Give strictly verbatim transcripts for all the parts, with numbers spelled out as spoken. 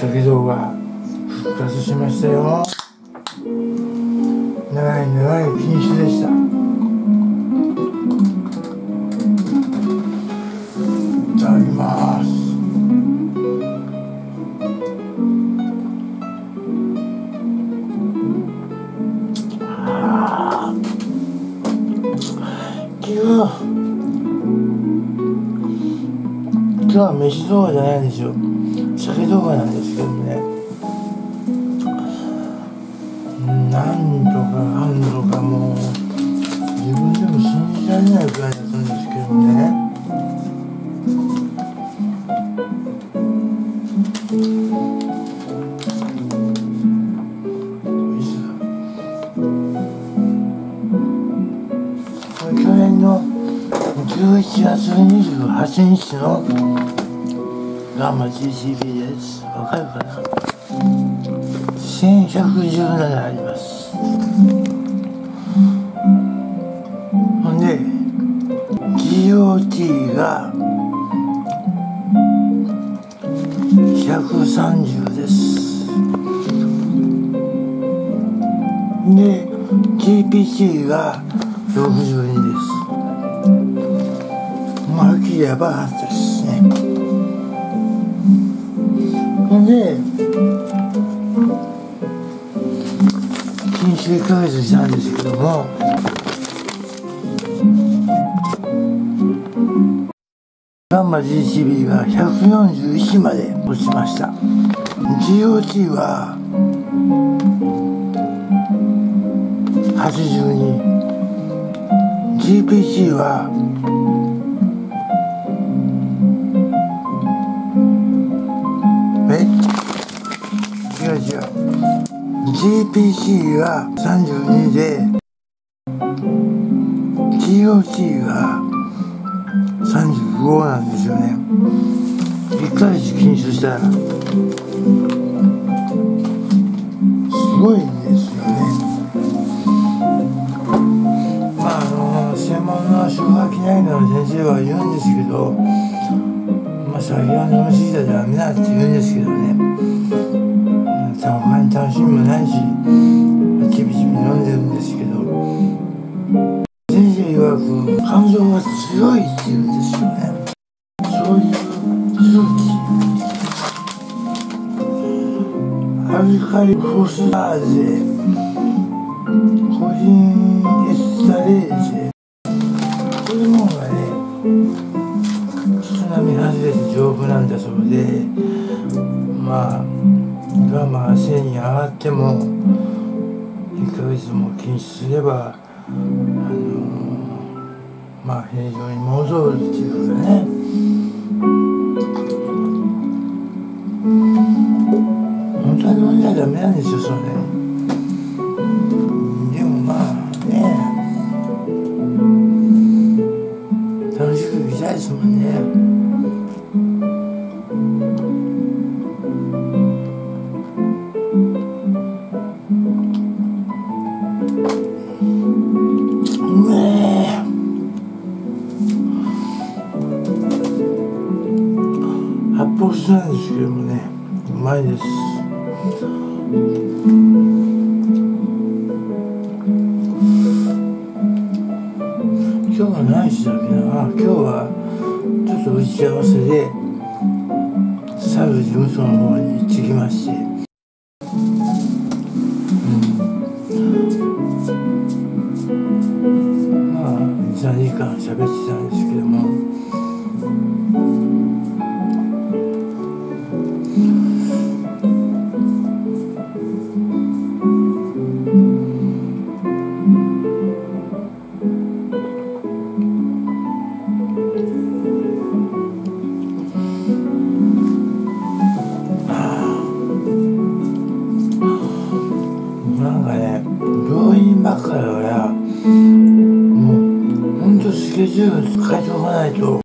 鮭動画復活しましたよ。長い長い禁止でした。いただきます。あー、今日今日は飯動画じゃないんですよ。鮭動画なんですけどね、何度か何度かもう自分でも信じられないくらいだったんですけどね、去年のじゅういちがつにじゅうはちにちのガンマ ジーシービー です。わかるかな。せんひゃくじゅうななあります。ほんで ジーオーティー がひゃくさんじゅうです。で ジーピーティー がろくじゅうにです。まあはっきりやばかったですね。ほんで禁止クイズしたんですけども、ガンマ ジーシービー がひゃくよんじゅういちまで落ちました。 ジーオーティー ははちじゅうに、 ジーピーティー はえ違う違う、ジーピーティー がさんじゅうにで ジーオーティー がさんじゅうごなんですよね。いっかげつ禁酒したらすごいんですよね。まああの専門の消化器内科の先生は言うんですけど、まあ酒は飲みすぎたらダメだって言うんですけどね、他に楽しみもないしちびちび飲んでるんですけど、先生曰く感情が強いっていうんですよね。そういう空気、アルカリフォスターゼ、コリンエスタレーゼ、こういうものがね人並み外れて丈夫なんだそうで、まあガンマがせいに上がってもいっかげつも禁止すれば、あのー、まあ平常に戻るっていうかね。本当は飲んじゃダメなんですよそれ。でもまあね、楽しくいきたいですもんね。なんですけどもね、うまいです。今日は何したっけな。あ、今日はちょっと打ち合わせでサル事務所の方に行ってきまして、うん、まあにさんじかん喋ってたんですけども。スケジュール変えておかないと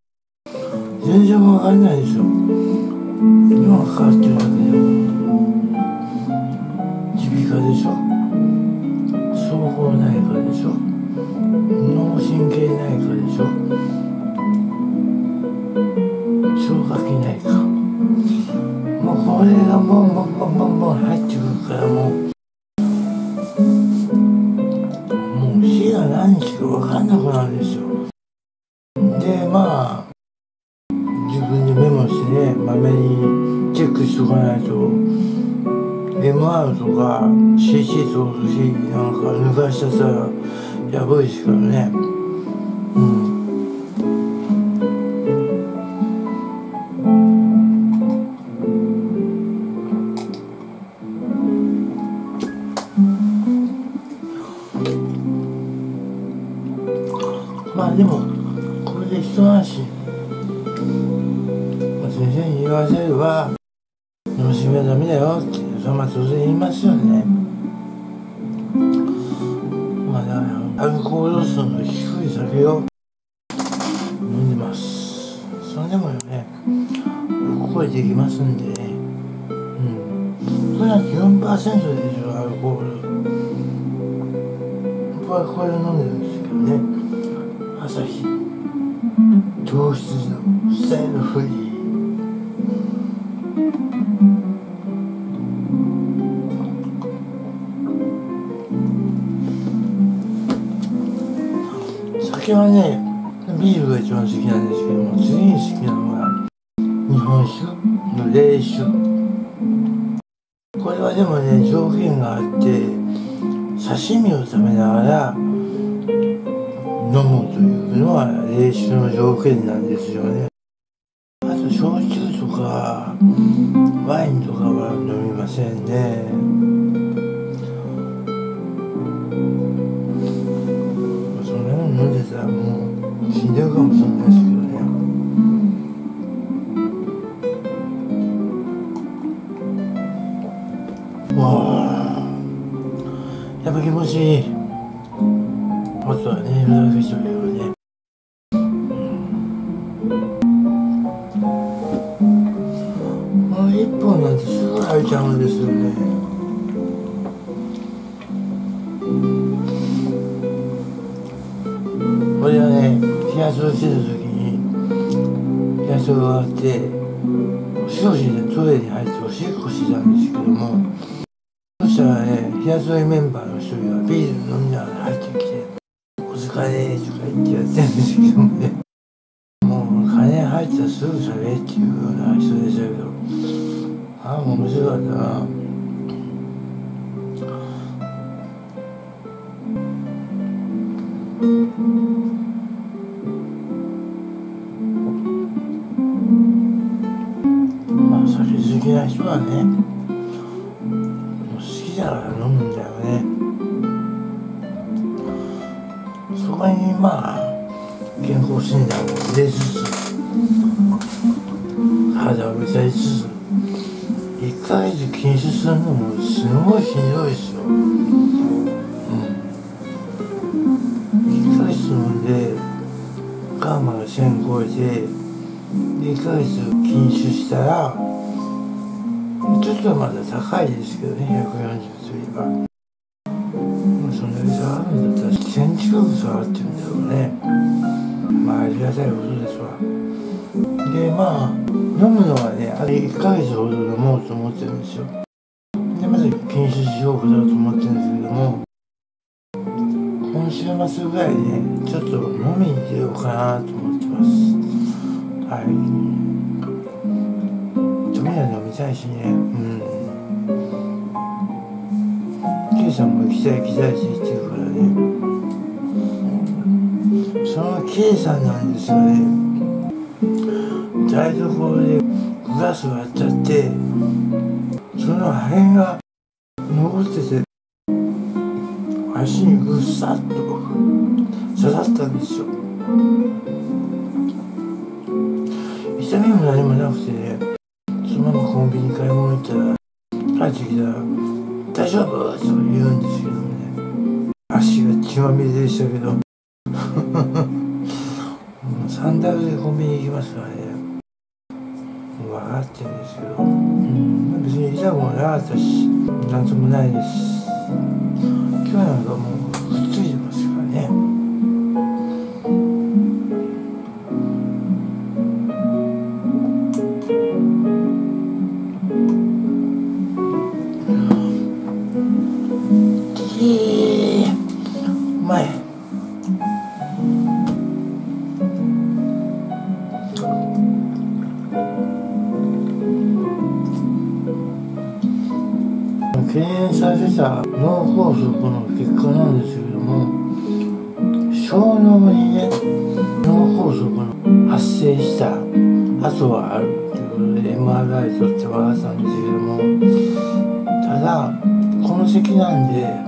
全然わかんないですよ。今かかってるわけでも耳鼻科でしょ、総合内科でしょ、脳神経内科でしょ、消化器内科、もうこの 내가 뭐 뭐 뭐 뭐 뭐 할지 그래 뭐 시간 안 쉬고 하나고 안 했어. 근데 막自分でメモしてね、まめにチェックしとかないと エムアール とか シーシー 通すし、なんか抜かしたさやばいですからね。うん、まあでもこれで一安心。先生に言わせれば楽しみはダメだよってそれは当然言いますよね。まあだからアルコール度数の低い酒を飲んでます。それでもよね、ここへできますんでね、うん、それは よんパーセント でしょアルコール。僕はこれ飲んでるんですけどね、朝日糖質のスタイルフリー。酒はねビールが一番好きなんですけども、次に好きなのが日本酒の冷酒。これはでもね条件があって、刺身を食べながら飲むというのは冷酒の条件なんですよね。あと焼酎とかワインとかは飲みませんね。そんなの飲んでたらもう死んでるかもしれないですけどね。わー、やっぱ気持ちいい。あとはね、裏返しとけばね、もう一本なんてすぐ空いちゃうんですよね。これはね、冷やしをしてた時に冷やしを終わって少しでトイレに入っておしっこしてたんですけども、そしたらね、冷やしメンバーの一人がビール飲みながら入ってきて、お金とか言ってやってるんですけどもね、もう金入ったらすぐ喋れっていうような人でしたけど、ああもう面白かったな。まあ酒好きな人はねもう好きだから飲むんだよね。そこにまあ健康診断を入れつつ肌を見たりつついっかげつ禁酒するのもすごいひどいですよ。うん、いっかげつ飲んでガンマがせん超えていっかげつ禁酒したらちょっとまだ高いですけどね、ひゃくよんじゅうといえば。そんなに下がるんだったらせん近く下がってるんだろうね。まあありがたいことですわ。でまあ飲むのはねあれいっかげつほど飲もうと思ってるんですよ。でまず禁酒しようかだと思ってるんですけども、今週末ぐらいねちょっと飲みに出ようかなと思ってます。はい、飲みは飲みたいしね、うん、Kさんも行きたい行きたいって言ってるからね。その K さんなんですよね、台所でグラス割っちゃって、その破片が残ってて足にぐっさっと刺さったんですよ。痛みも何もなくてね、そのままコンビニ買い物行ったら帰ってきたら大丈夫と言うんですけどね、足が血まみれでしたけどサンダルでコンビニ行きますからね、分かってるんですけど、うん、別に痛くもなかったしなんともないです。今日なんかもうくっついてますからね。検査でた脳梗塞の結果なんですけども、小脳にね脳梗塞が発生した跡はあるということで エムアールアイ 撮ってもらったんですけども、ただこの席なんで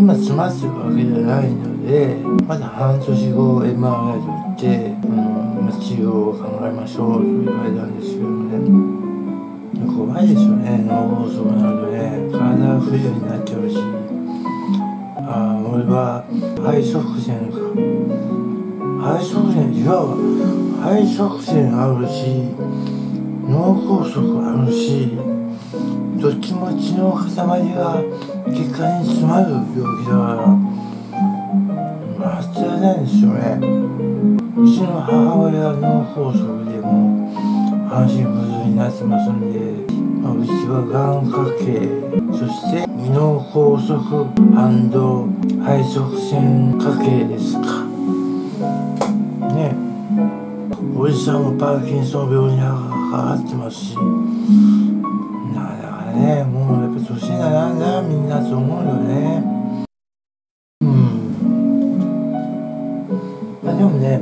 今詰まってるわけじゃないので、まだ半年後 エムアールアイ 撮って、うん、治療を考えましょうと言われたんですけどね。怖いですよね、脳梗塞なんでね、体が不自由になっちゃうし、ああ、俺は肺塞栓か、肺塞栓、いわば肺塞栓あるし、脳梗塞あるし、どっちも血の塊が血管に詰まる病気だから、発生ないんですよね。うちの母親は脳梗塞でも半身不随になってますんで、まあ、うちはがん家系、そして右脳梗塞&肺塞栓家系ですかね。おじさんもパーキンソン病にかかってますし、なかなかね、もうやっぱ年だなんだみんなと思うよね。うん、まあでもね、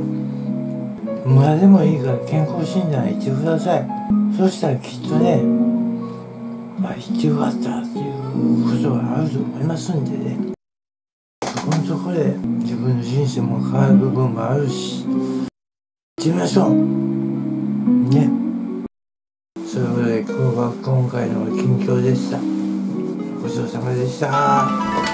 無駄でもいいから健康診断行ってください。そしたらきっとね、まあ行ってよかったっていうことがあると思いますんでね。そこのところで自分の人生も変わる部分もあるし、行ってみましょうね。そういうことで今回の近況でした。ごちそうさまでした。